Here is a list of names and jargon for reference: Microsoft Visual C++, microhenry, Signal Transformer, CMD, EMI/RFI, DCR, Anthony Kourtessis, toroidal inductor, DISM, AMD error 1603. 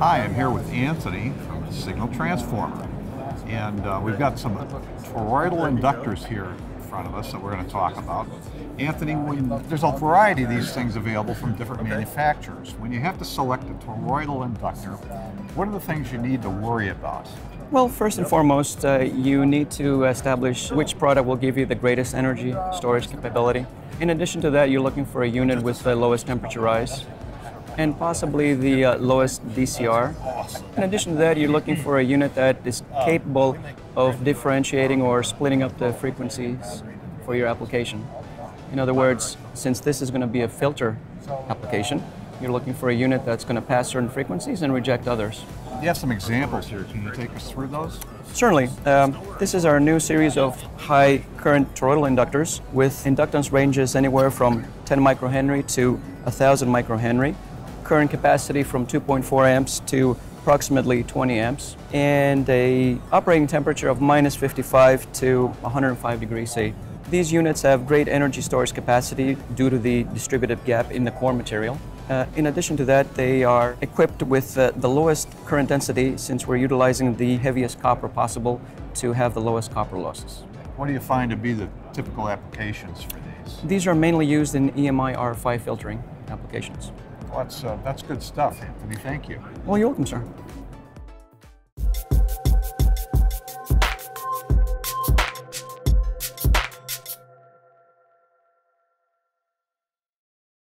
Hi, I'm here with Anthony from Signal Transformer, and we've got some toroidal inductors here in front of us that we're going to talk about. Anthony, there's a variety of these things available from different manufacturers. When you have to select a toroidal inductor, what are the things you need to worry about? Well, first and foremost, you need to establish which product will give you the greatest energy storage capability. In addition to that, you're looking for a unit with the lowest temperature rise and possibly the lowest DCR. In addition to that, you're looking for a unit that is capable of differentiating or splitting up the frequencies for your application. In other words, since this is going to be a filter application, you're looking for a unit that's going to pass certain frequencies and reject others. You have some examples here. Can you take us through those? Certainly. This is our new series of high current toroidal inductors with inductance ranges anywhere from 10 microhenry to 1,000 microhenry. Current capacity from 2.4 amps to approximately 20 amps. And a operating temperature of -55 to 105 degrees C. These units have great energy storage capacity due to the distributive gap in the core material. In addition to that, they are equipped with the lowest current density, since we're utilizing the heaviest copper possible to have the lowest copper losses. What do you find to be the typical applications for these? These are mainly used in EMI/RFI filtering applications. Well, that's good stuff, Anthony. Thank you. Well, you're welcome, sir.